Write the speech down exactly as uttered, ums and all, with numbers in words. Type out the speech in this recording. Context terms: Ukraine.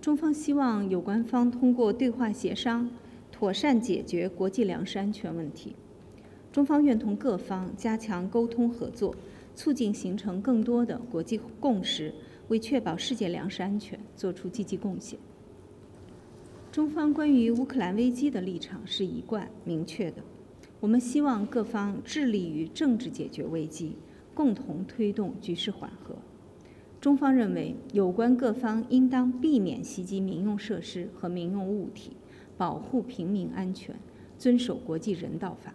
中方希望有关方通过对话协商，妥善解决国际粮食安全问题。中方愿同各方加强沟通合作，促进形成更多的国际共识，为确保世界粮食安全作出积极贡献。中方关于乌克兰危机的立场是一贯明确的，我们希望各方致力于政治解决危机，共同推动局势缓和。 中方认为，有关各方应当避免袭击民用设施和民用物体，保护平民安全，遵守国际人道法。